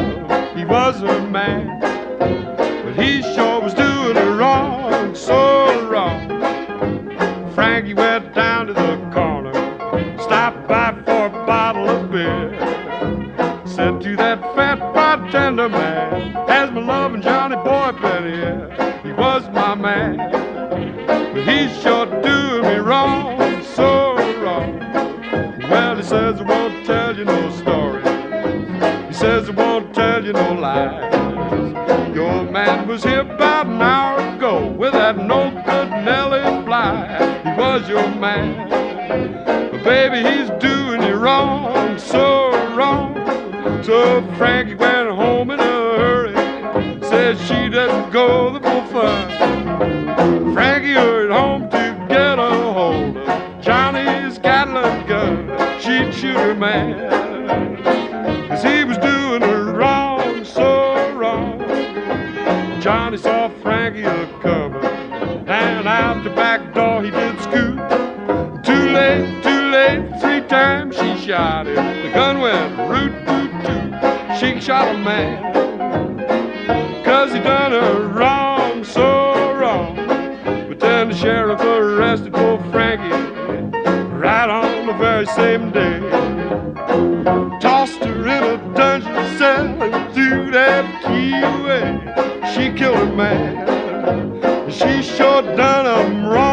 love, he was a man, but he sure was doing it wrong, so wrong. Frankie went down to the corner, stopped by for a bottle of beer, said to that fat bartender man, "Has my lovin' Johnny boy been here? He was my man, but he sure doing me wrong, so wrong." Well, he says, "I won't tell you no story." He says, "I won't tell you no lies. Your man was here about an hour ago with that no-good Nellie Bly. He was your man, but baby, he's doing you wrong, so wrong." So Frankie went home in a hurry, said she didn't go the bull fun. Frankie hurried home to get a hold of Johnny's Gatling gun. She'd shoot her man, 'cause he was doing her wrong, so wrong. Johnny saw Frankie a-comin', and out the back door he did scoot. Too late, 3 times she shot him. The gun went root, toot, toot. She shot a man, 'cause he done her wrong, so wrong. But then the sheriff arrested poor Frankie right on the very same day. Tossed her in a dungeon cell and threw that key away. She killed a man, she sure done him wrong.